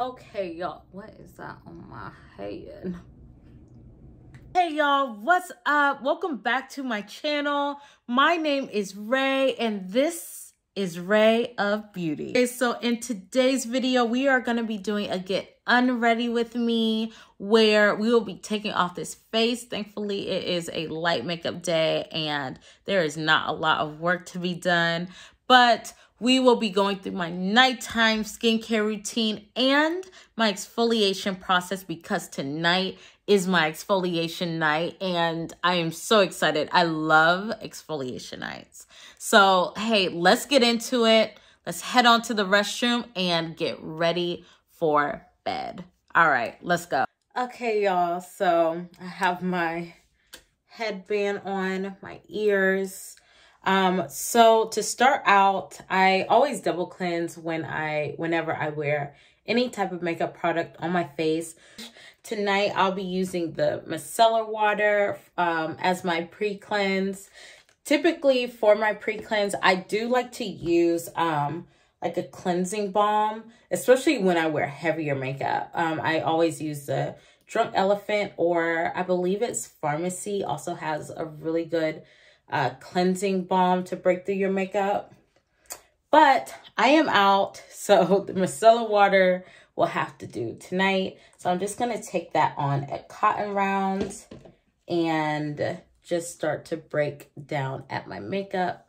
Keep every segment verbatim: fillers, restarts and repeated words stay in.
Okay, y'all, what is that on my head? Hey y'all, what's up? Welcome back to my channel. My name is Ray and this is Ray of Beauty. Okay, so in today's video, we are gonna be doing a get unready with me where we will be taking off this face. Thankfully, it is a light makeup day and there is not a lot of work to be done, but we will be going through my nighttime skincare routine and my exfoliation process because tonight is my exfoliation night and I am so excited. I love exfoliation nights. So, hey, let's get into it. Let's head on to the restroom and get ready for bed. All right, let's go. Okay, y'all, so I have my headband on, my ears. Um, so to start out, I always double cleanse when I, whenever I wear any type of makeup product on my face. Tonight, I'll be using the micellar water um, as my pre-cleanse. Typically, for my pre-cleanse, I do like to use um, like a cleansing balm, especially when I wear heavier makeup. Um, I always use the Drunk Elephant, or I believe it's Farmacy, also has a really good uh, cleansing balm to break through your makeup. But I am out, so the micellar water will have to do tonight. So I'm just gonna take that on at cotton rounds and just start to break down at my makeup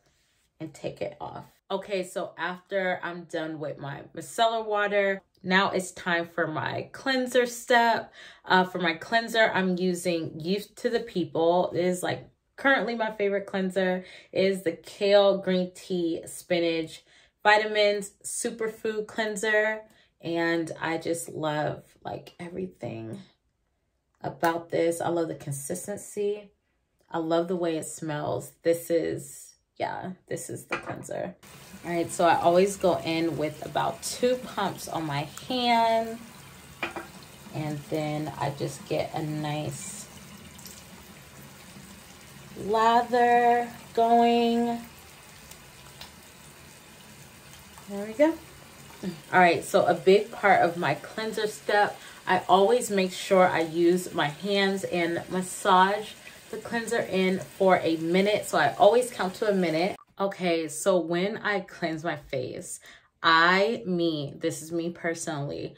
and take it off. Okay, so after I'm done with my micellar water, now it's time for my cleanser step. Uh, for my cleanser, I'm using Youth to the People. It is like currently my favorite cleanser. It is the Kale Green Tea Spinach Vitamins Superfood Cleanser. And I just love like everything about this. I love the consistency. I love the way it smells. This is, yeah, this is the cleanser. All right, so I always go in with about two pumps on my hand. And then I just get a nice lather going. There we go. All right, so a big part of my cleanser step, I always make sure I use my hands and massage the cleanser in for a minute. So I always count to a minute. Okay, so when I cleanse my face, I, me, this is me personally,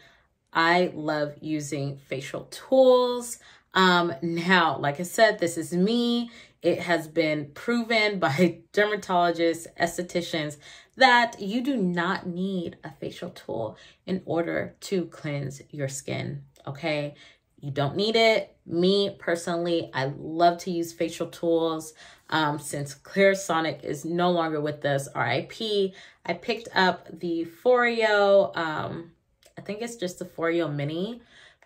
I love using facial tools. Um, now, like I said, this is me. It has been proven by dermatologists, estheticians, that you do not need a facial tool in order to cleanse your skin, okay? You don't need it. Me, personally, I love to use facial tools. Um, since Clarisonic is no longer with us, R I P, I picked up the Foreo, um, I think it's just the Foreo Mini,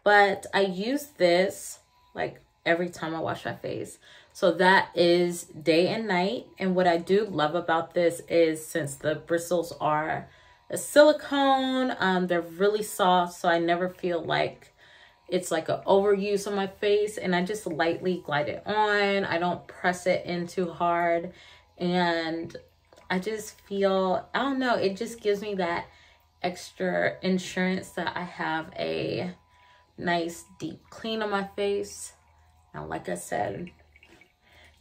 but I use this like every time I wash my face. So that is day and night. And what I do love about this is since the bristles are a silicone, um, they're really soft. So I never feel like it's like an overuse on my face, and I just lightly glide it on. I don't press it in too hard. And I just feel, I don't know, it just gives me that extra insurance that I have a nice deep clean on my face. Now, like I said,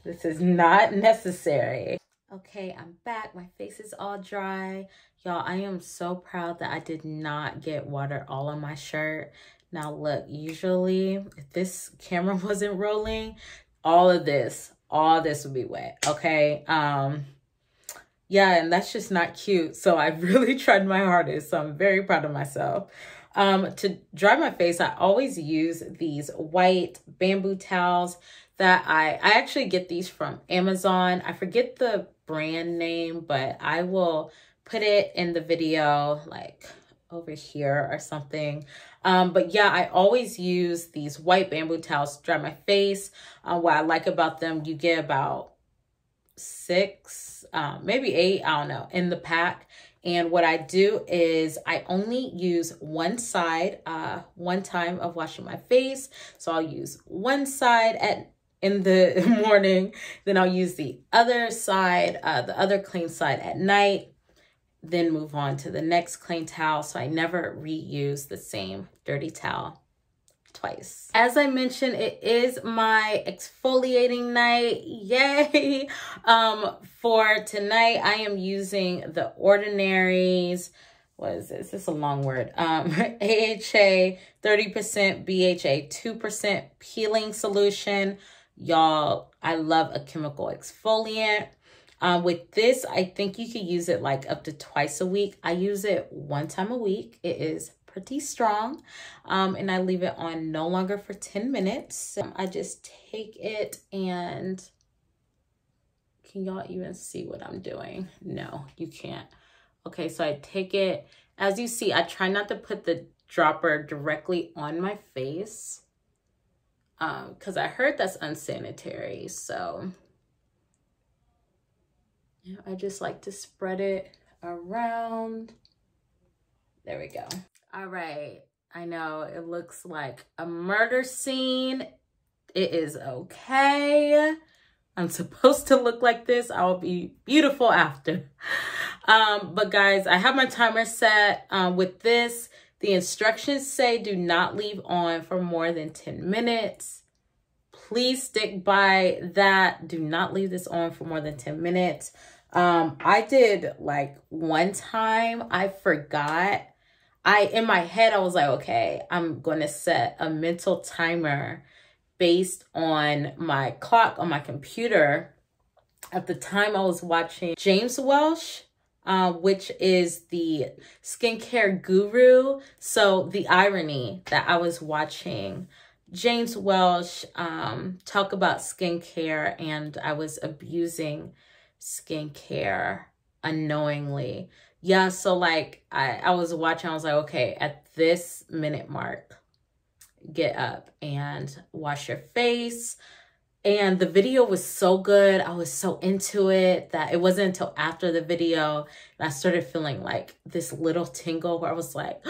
this is not necessary. Okay, I'm back. My face is all dry. Y'all, I am so proud that I did not get water all on my shirt. Now look, usually if this camera wasn't rolling, all of this, all this would be wet, okay? Um, yeah, and that's just not cute. So I really tried my hardest, so I'm very proud of myself. Um, to dry my face, I always use these white bamboo towels that I, I actually get these from Amazon. I forget the brand name, but I will put it in the video like over here or something. Um, but yeah, I always use these white bamboo towels to dry my face. Uh, what I like about them, you get about six, uh, maybe eight, I don't know, in the pack. And what I do is I only use one side, uh, one time of washing my face. So I'll use one side at in the morning, then I'll use the other side, uh, the other clean side at night. then move on to the next clean towel, so I never reuse the same dirty towel twice. As I mentioned, it is my exfoliating night, yay! Um, for tonight, I am using The Ordinary's, what is this? This is a long word. Um, A H A thirty percent, B H A two percent peeling solution. Y'all, I love a chemical exfoliant. Um, with this, I think you could use it like up to twice a week. I use it one time a week. It is pretty strong. Um, and I leave it on no longer for ten minutes. So I just take it and can y'all even see what I'm doing? No, you can't. Okay, so I take it. As you see, I try not to put the dropper directly on my face um, because I heard that's unsanitary. So yeah, I just like to spread it around. There we go. All right. I know it looks like a murder scene. It is okay. I'm supposed to look like this. I'll be beautiful after. Um, but guys, I have my timer set. Um, with this, the instructions say do not leave on for more than ten minutes. Please stick by that. Do not leave this on for more than ten minutes. Um, I did like one time, I forgot. I, in my head, I was like, okay, I'm going to set a mental timer based on my clock on my computer. At the time I was watching James Welsh, Uh, which is the skincare guru. So the irony that I was watching James Welsh um, talk about skincare, and I was abusing skincare unknowingly. Yeah, so like I, I was watching, I was like, okay, at this minute mark, get up and wash your face. And the video was so good. I was so into it that it wasn't until after the video that I started feeling like this little tingle where I was like,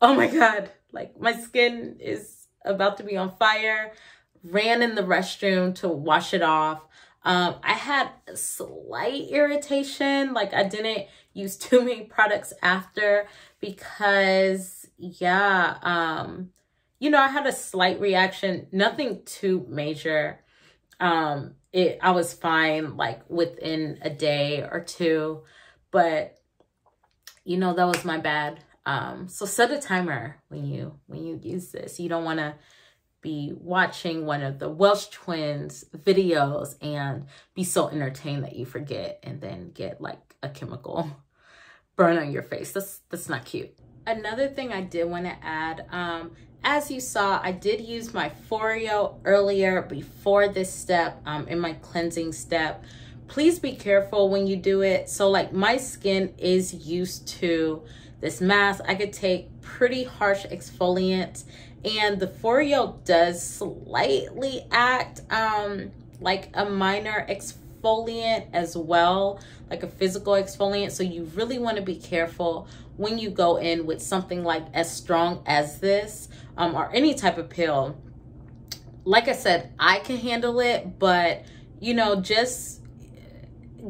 oh my God, like my skin is about to be on fire. Ran in the restroom to wash it off. Um, I had a slight irritation. Like I didn't use too many products after because yeah, um, you know, I had a slight reaction, nothing too major. Um, it, I was fine like within a day or two, but you know, that was my bad. Um, so set a timer when you, when you use this. You don't want to be watching one of the Welsh twins videos and be so entertained that you forget and then get like a chemical burn on your face. That's, that's not cute. Another thing I did want to add, um, as you saw, I did use my Foreo earlier before this step, um, in my cleansing step. Please be careful when you do it. So like my skin is used to this mask. I could take pretty harsh exfoliant, and the Foreo does slightly act um, like a minor exfoliant as well, like a physical exfoliant. So you really want to be careful when you go in with something like as strong as this, um, or any type of pill. Like I said, I can handle it, but you know, just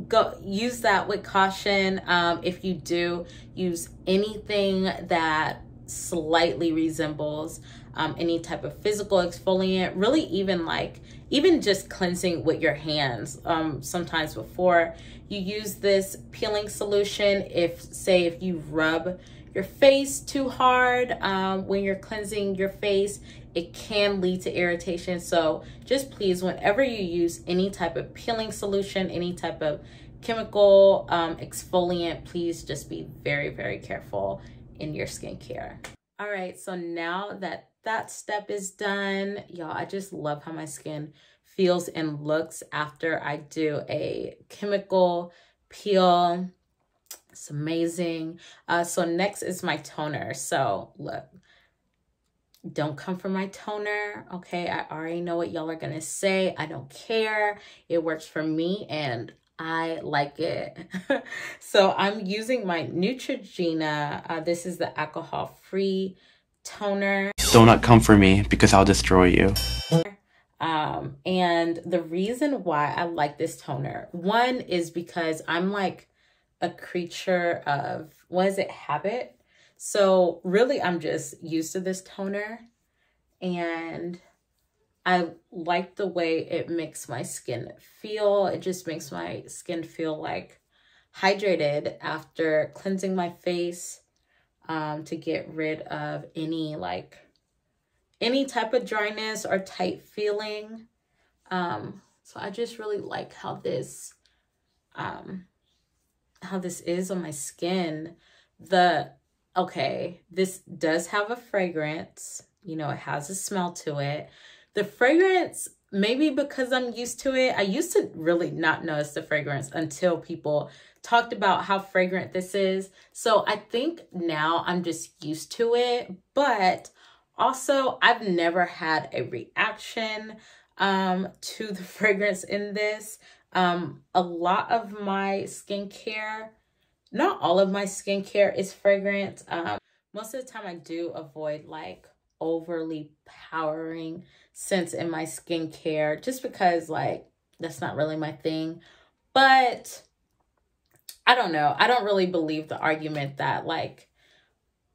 go use that with caution. Um, if you do use anything that slightly resembles um, any type of physical exfoliant, really even like, even just cleansing with your hands. Um, sometimes before you use this peeling solution, if say if you rub your face too hard um, when you're cleansing your face, it can lead to irritation. So just please, whenever you use any type of peeling solution, any type of chemical um, exfoliant, please just be very, very careful in your skincare. All right, so now that that step is done, y'all, I just love how my skin feels and looks after I do a chemical peel. It's amazing. Uh, so next is my toner. So look, don't come for my toner, okay? I already know what y'all are gonna say. I don't care. It works for me and I like it. So I'm using my Neutrogena. Uh, this is the alcohol-free toner. Do not come for me because I'll destroy you. Um, and the reason why I like this toner, one is because I'm like a creature of, what is it, habit. So really, I'm just used to this toner, and I like the way it makes my skin feel. It just makes my skin feel like hydrated after cleansing my face um, to get rid of any like any type of dryness or tight feeling. Um, so I just really like how this um, how this is on my skin. The okay, this does have a fragrance. You know, it has a smell to it. The fragrance, maybe because I'm used to it, I used to really not notice the fragrance until people talked about how fragrant this is. So I think now I'm just used to it, but also I've never had a reaction um, to the fragrance in this. Um, a lot of my skincare, not all of my skincare is fragrant. Um, most of the time I do avoid like overly powering scents in my skincare just because like that's not really my thing. But I don't know, I don't really believe the argument that like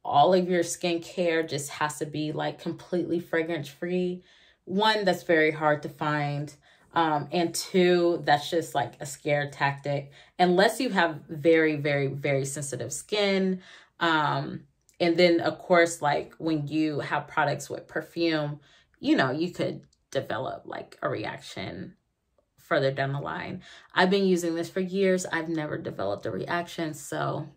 all of your skincare just has to be like completely fragrance free. One, that's very hard to find, um and two, that's just like a scare tactic unless you have very very very sensitive skin. um And then, of course, like when you have products with perfume, you know, you could develop like a reaction further down the line. I've been using this for years. I've never developed a reaction. So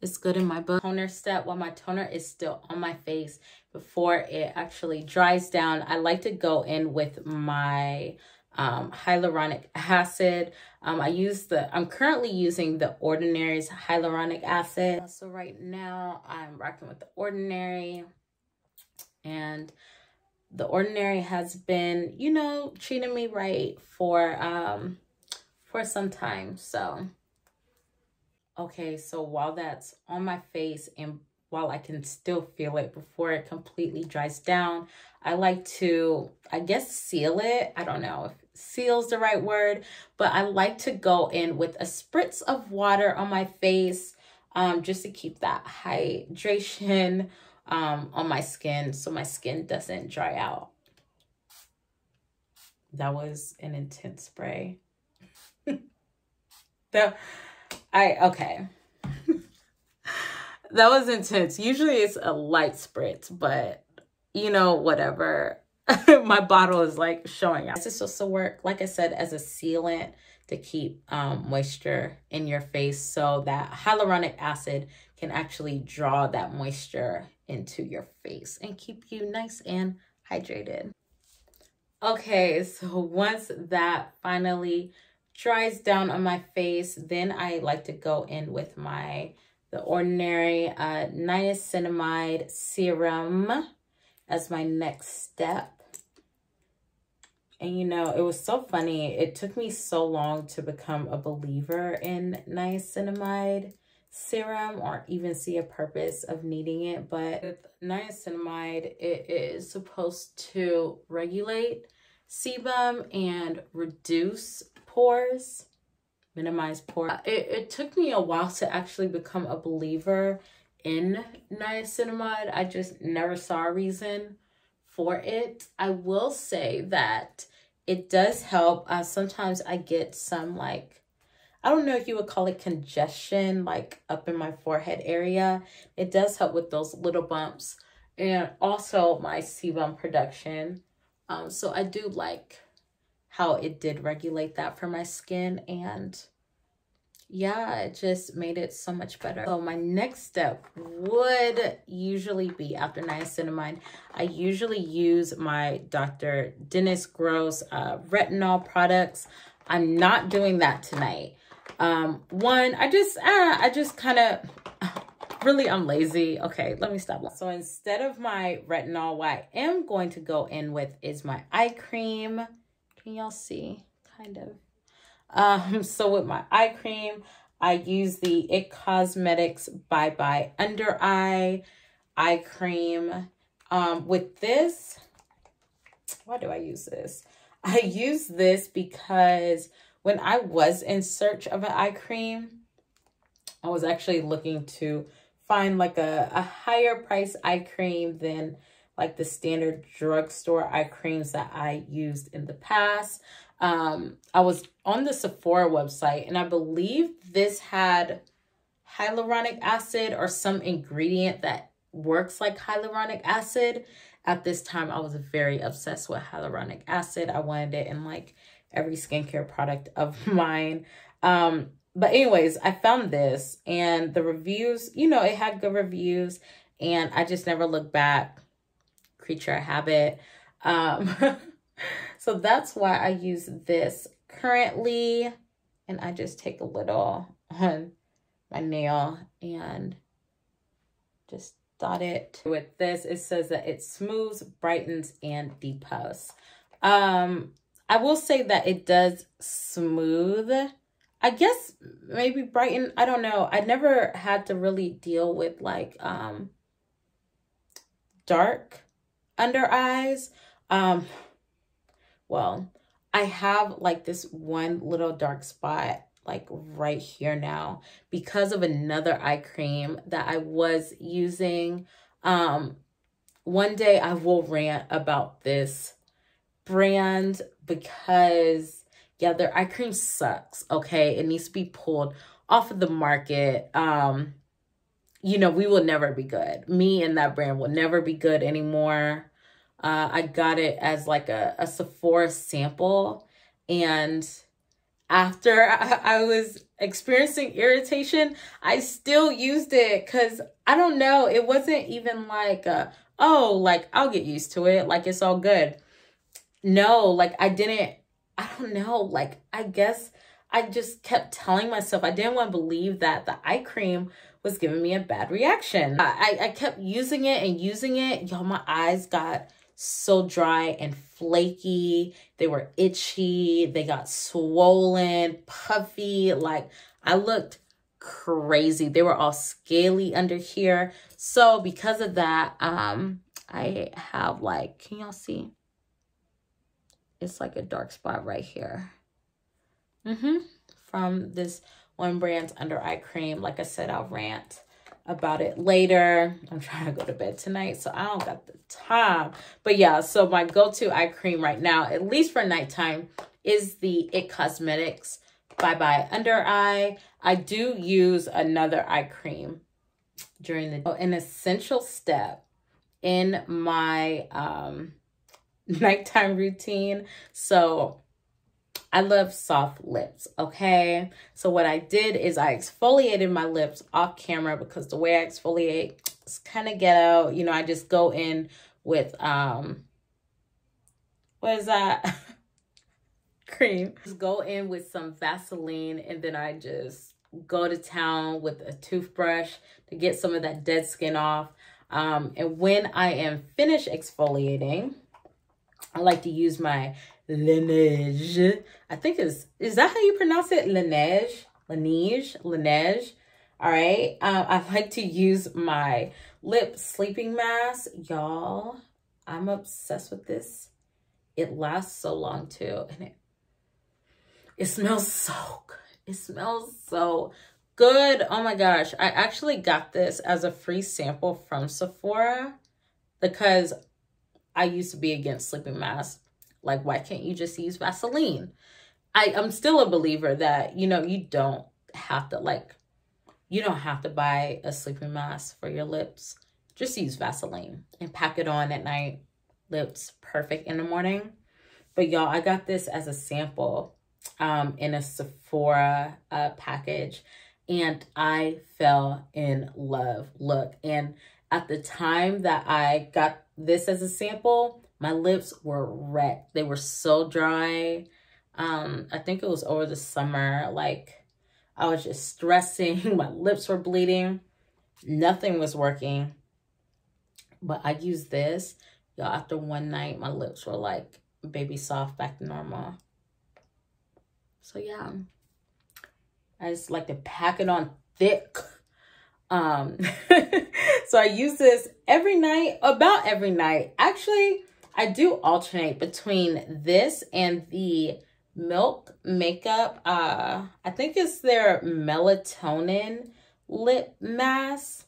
it's good in my book. Toner step, while my toner is still on my face before it actually dries down, I like to go in with my um, hyaluronic acid. Um, I use the, I'm currently using The Ordinary's hyaluronic acid. So right now I'm rocking with The Ordinary, and The Ordinary has been, you know, treating me right for, um, for some time. So, okay. So while that's on my face and while I can still feel it before it completely dries down, I like to, I guess, seal it. I don't know if seal's the right word, but I like to go in with a spritz of water on my face um, just to keep that hydration um, on my skin so my skin doesn't dry out. That was an intense spray. that, I, okay. That was intense. Usually it's a light spritz, but you know, whatever. My bottle is like showing out. This also works, like I said, as a sealant to keep um, moisture in your face so that hyaluronic acid can actually draw that moisture into your face and keep you nice and hydrated. Okay, so once that finally dries down on my face, then I like to go in with my The Ordinary uh, niacinamide serum as my next step. And you know, it was so funny. It took me so long to become a believer in niacinamide serum or even see a purpose of needing it. But with niacinamide, it is supposed to regulate sebum and reduce pores, minimize pores. It, it took me a while to actually become a believer in niacinamide. I just never saw a reason for it. I will say that it does help. Uh, sometimes I get some like, I don't know if you would call it congestion, like up in my forehead area. It does help with those little bumps and also my sebum production. Um, so I do like how it did regulate that for my skin, and yeah, it just made it so much better. So my next step would usually be, after niacinamide, I usually use my Doctor Dennis Gross uh, retinol products. I'm not doing that tonight. Um, one, I just, ah, I just kind of, really, I'm lazy. Okay, let me stop. So instead of my retinol, what I am going to go in with is my eye cream. Can y'all see? Kind of. Um, so with my eye cream, I use the It Cosmetics Bye Bye Under Eye Eye Cream. Um, with this, why do I use this? I use this because when I was in search of an eye cream, I was actually looking to find like a, a higher price eye cream than like the standard drugstore eye creams that I used in the past. Um, I was on the Sephora website and I believe this had hyaluronic acid or some ingredient that works like hyaluronic acid. At this time, I was very obsessed with hyaluronic acid. I wanted it in like every skincare product of mine. Um, but anyways, I found this and the reviews, you know, it had good reviews and I just never looked back. Creature of habit. Um, so that's why I use this currently. And I just take a little on my nail and just dot it with this. It says that it smooths, brightens, and depuffs. Um, I will say that it does smooth. I guess maybe brighten. I don't know. I never had to really deal with like um, dark under eyes. Um, well, I have like this one little dark spot like right here now because of another eye cream that I was using. Um, one day I will rant about this brand because yeah, their eye cream sucks. Okay. It needs to be pulled off of the market. Um, you know, we will never be good. Me and that brand will never be good anymore. Uh, I got it as like a, a Sephora sample. And after I, I was experiencing irritation, I still used it because I don't know. It wasn't even like, a, oh, like I'll get used to it. Like it's all good. No, like I didn't, I don't know. Like I guess I just kept telling myself I didn't want to believe that the eye cream was giving me a bad reaction. I, I kept using it and using it. Y'all, my eyes got so dry and flaky. They were itchy. They got swollen, puffy. Like, I looked crazy. They were all scaly under here. So because of that, um, I have like, can y'all see? It's like a dark spot right here. Mm-hmm. From this one brand's under eye cream. Like I said, I'll rant about it later. I'm trying to go to bed tonight, so I don't got the time. But yeah, so my go-to eye cream right now, at least for nighttime, is the It Cosmetics Bye Bye Under Eye. I do use another eye cream during the day. An essential step in my um, nighttime routine. So I love soft lips, okay? So what I did is I exfoliated my lips off camera because the way I exfoliate is kind of ghetto. You know, I just go in with, um, what is that? Cream. Just go in with some Vaseline and then I just go to town with a toothbrush to get some of that dead skin off. Um, and when I am finished exfoliating, I like to use my Laneige. I think is is that how you pronounce it? Laneige, Laneige, Laneige. All right. Um, I like to use my lip sleeping mask, y'all. I'm obsessed with this. It lasts so long too, and it it smells so good. It smells so good. Oh my gosh! I actually got this as a free sample from Sephora because I used to be against sleeping masks. Like, why can't you just use Vaseline? I, I'm still a believer that, you know, you don't have to, like, you don't have to buy a sleeping mask for your lips. Just use Vaseline and pack it on at night. Lips perfect in the morning. But, y'all, I got this as a sample um, in a Sephora uh, package. And I fell in love. Look, and at the time that I got this as a sample, my lips were wrecked. They were so dry. Um, I think it was over the summer. Like, I was just stressing. My lips were bleeding. Nothing was working. But I used this. Y'all, after one night, my lips were like baby soft, back to normal. So, yeah. I just like to pack it on thick. Um, so, I use this every night, about every night. Actually, I do alternate between this and the Milk Makeup. Uh, I think it's their melatonin lip mask.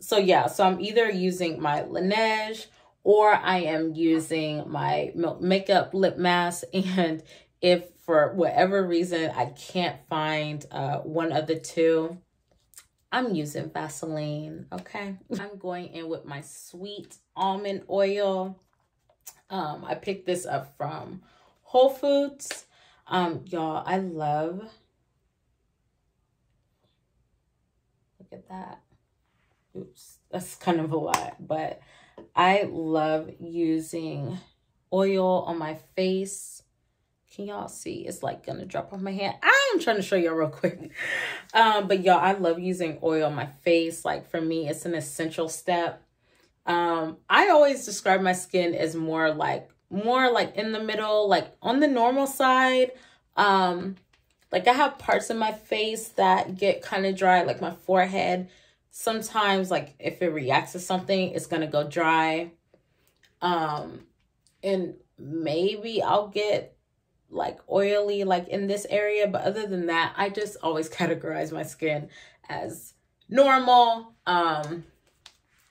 So yeah, so I'm either using my Laneige or I am using my Milk Makeup lip mask. And if for whatever reason I can't find uh, one of the two, I'm using Vaseline, okay? I'm going in with my sweet almond oil. Um, I picked this up from Whole Foods. Um, y'all, I love, look at that. Oops, that's kind of a lot, but I love using oil on my face. Can y'all see? It's like gonna drop off my hand. I'm trying to show y'all real quick. Um, but y'all, I love using oil on my face. Like for me, it's an essential step. Um, I always describe my skin as more like, more like in the middle, like on the normal side. Um, like I have parts of my face that get kind of dry, like my forehead. Sometimes like if it reacts to something, it's gonna go dry. Um, and maybe I'll get like oily, like in this area. But other than that, I just always categorize my skin as normal. Um,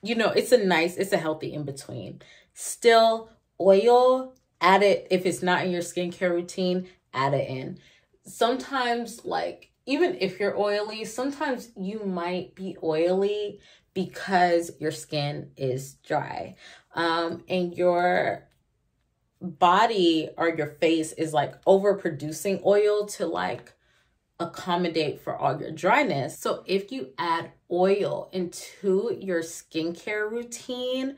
you know, it's a nice, it's a healthy in-between. Still oil, add it. If it's not in your skincare routine, add it in. Sometimes like, even if you're oily, sometimes you might be oily because your skin is dry. Um, and your body or your face is like overproducing oil to like accommodate for all your dryness. So if you add oil into your skincare routine,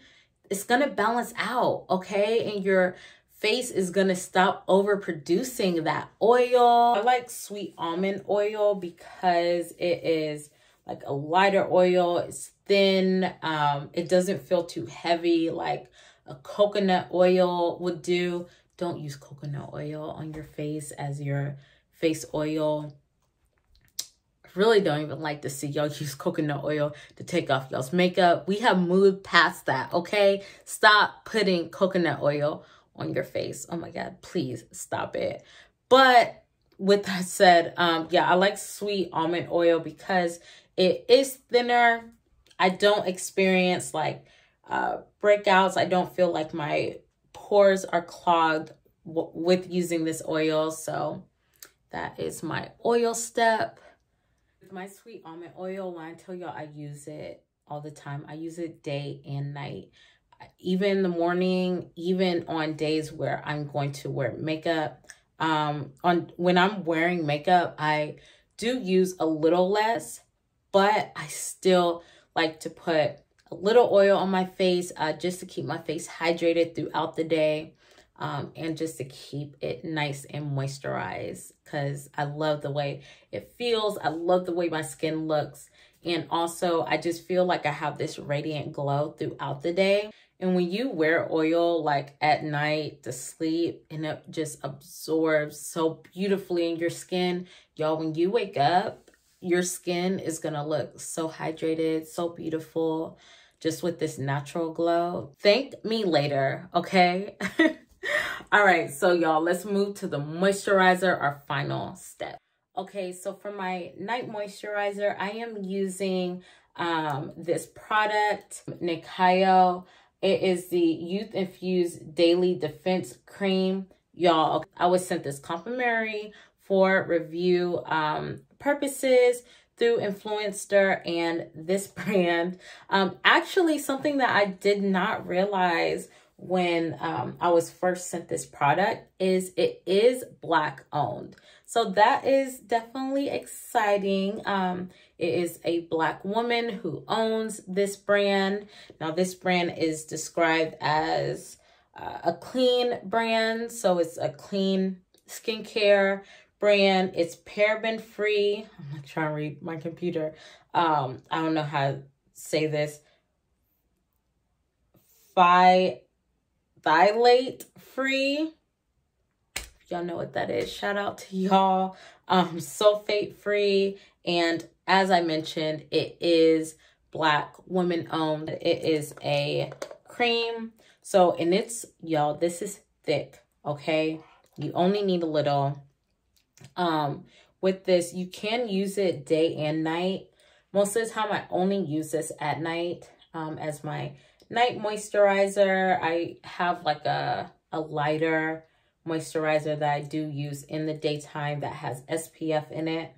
it's gonna balance out, okay? And your face is gonna stop overproducing that oil. I like sweet almond oil because it is like a lighter oil, it's thin, um, it doesn't feel too heavy like a coconut oil would do. Don't use coconut oil on your face as your face oil. I really don't even like to see y'all use coconut oil to take off y'all's makeup. We have moved past that, okay? Stop putting coconut oil on your face. Oh my God, please stop it. But with that said, um, yeah, I like sweet almond oil because it is thinner. I don't experience like uh, breakouts. I don't feel like my pores are clogged w with using this oil. So that is my oil step. With my sweet almond oil, when I tell y'all I use it all the time, I use it day and night. Even in the morning, even on days where I'm going to wear makeup. Um, on when I'm wearing makeup, I do use a little less, but I still like to put a little oil on my face uh, just to keep my face hydrated throughout the day um, and just to keep it nice and moisturized because I love the way it feels. I love the way my skin looks. And also, I just feel like I have this radiant glow throughout the day. And when you wear oil like at night to sleep and it just absorbs so beautifully in your skin, y'all, when you wake up, your skin is gonna look so hydrated, so beautiful, just with this natural glow. Thank me later, okay? All right, so y'all, let's move to the moisturizer, our final step. Okay, so for my night moisturizer, I am using um, this product, Nyakio. It is the Youth Infused Daily Defense Cream. Y'all, I was sent this complimentary for review um, purposes through Influenster and this brand. Um, actually, something that I did not realize when um, I was first sent this product is it is Black owned. So that is definitely exciting. Um, it is a Black woman who owns this brand. Now this brand is described as uh, a clean brand. So it's a clean skincare brand. It's paraben free. I'm not trying to read my computer. Um, I don't know how to say this. Phy Phthalate free. Y'all know what that is. Shout out to y'all. Um, sulfate free. And as I mentioned, it is Black woman owned. It is a cream. So, and it's, y'all, this is thick. Okay. You only need a little. Um, with this, you can use it day and night. Most of the time, I only use this at night um, as my night moisturizer. I have like a, a lighter moisturizer that I do use in the daytime that has S P F in it.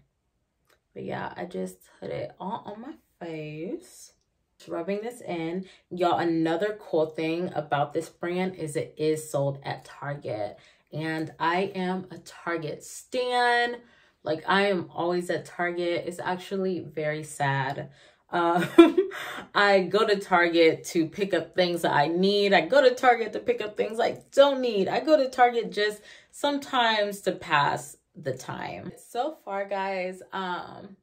But yeah, I just put it all on my face. Just rubbing this in. Y'all, another cool thing about this brand is it is sold at Target. And I am a Target stan. Like, I am always at Target. It's actually very sad. Um, I go to Target to pick up things that I need. I go to Target to pick up things I don't need. I go to Target just sometimes to pass the time. So far, guys, um,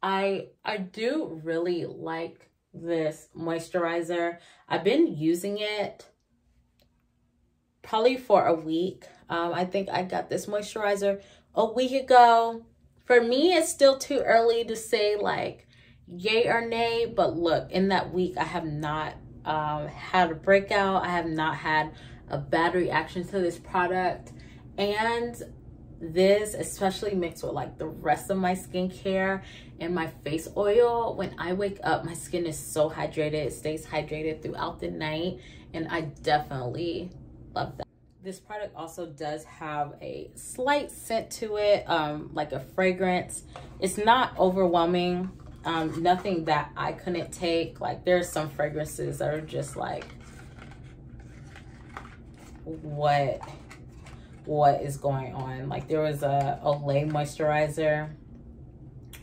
I, I do really like this moisturizer. I've been using it probably for a week. Um, I think I got this moisturizer a week ago. For me, it's still too early to say like yay or nay, but look, in that week I have not um, had a breakout. I have not had a bad reaction to this product, and this, especially mixed with like the rest of my skincare and my face oil, when I wake up my skin is so hydrated. It stays hydrated throughout the night, and I definitely love that. This product also does have a slight scent to it, um, like a fragrance. It's not overwhelming, um, nothing that I couldn't take. Like, there's some fragrances that are just like, what, what is going on? Like, there was a Olay moisturizer.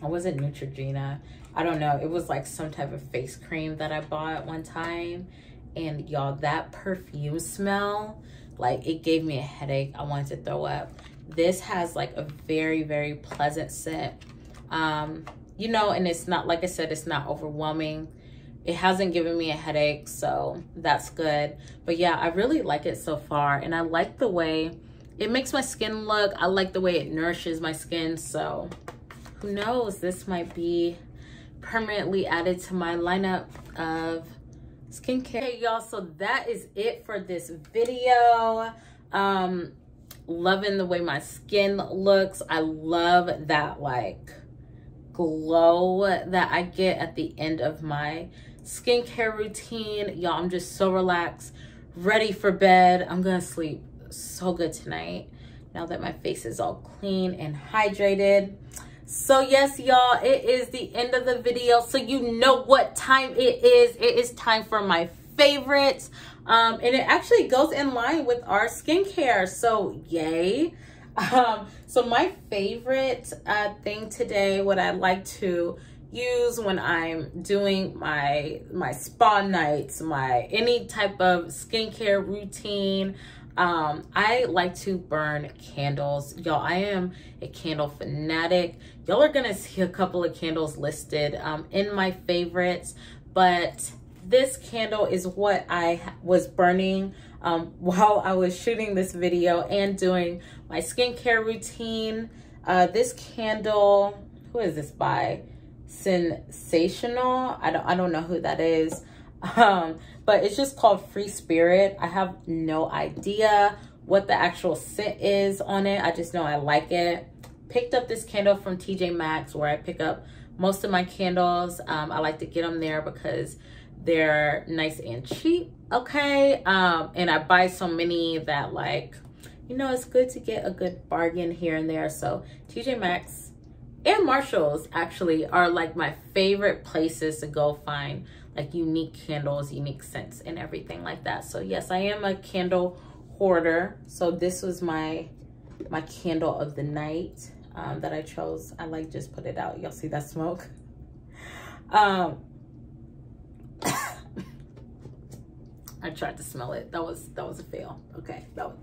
Or was it Neutrogena? I don't know. It was like some type of face cream that I bought one time. And y'all, that perfume smell, like, it gave me a headache. I wanted to throw up. This has like a very, very pleasant scent. Um, you know, and it's not, like I said, it's not overwhelming. It hasn't given me a headache, so that's good. But yeah, I really like it so far. And I like the way it makes my skin look. I like the way it nourishes my skin. So who knows, this might be permanently added to my lineup of skincare. Okay, y'all, so that is it for this video. Um loving the way my skin looks. I love that like glow that I get at the end of my skincare routine. Y'all, I'm just so relaxed, ready for bed. I'm gonna sleep so good tonight now that my face is all clean and hydrated. So yes, y'all, it is the end of the video. So you know what time it is. It is time for my favorites. Um, and it actually goes in line with our skincare. So yay. Um, so my favorite uh, thing today, what I like to use when I'm doing my, my spa nights, my any type of skincare routine, um I like to burn candles. Y'all, I am a candle fanatic. Y'all are gonna see a couple of candles listed um in my favorites, but this candle is what I was burning um while I was shooting this video and doing my skincare routine. Uh this candle, who is this by? Sensational. I don't I don't know who that is. Um, but it's just called Free Spirit. I have no idea what the actual scent is on it. I just know I like it. Picked up this candle from T J Maxx, where I pick up most of my candles. Um, I like to get them there because they're nice and cheap. Okay. Um, and I buy so many that, like, you know, it's good to get a good bargain here and there. So T J Maxx and Marshall's actually are like my favorite places to go find like unique candles, unique scents, and everything like that. So yes, I am a candle hoarder. So this was my my candle of the night um, that I chose. I like just put it out. Y'all see that smoke? Um, I tried to smell it. That was that was a fail. Okay, that was.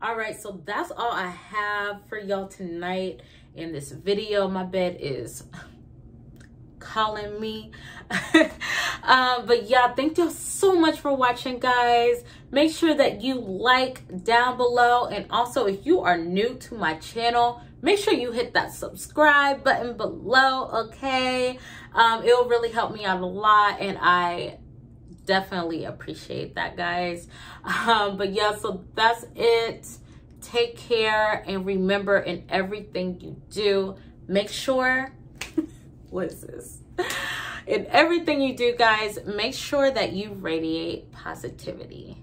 All right, so that's all I have for y'all tonight in this video. My bed is calling me. um, but yeah, thank y'all so much for watching, guys. Make sure that you like down below, and also if you are new to my channel, make sure you hit that subscribe button below. Okay, um, it'll really help me out a lot, and I definitely appreciate that, guys. Um, but yeah, so that's it. Take care, and remember, in everything you do, make sure What is this? In everything you do, guys, make sure that you radiate positivity.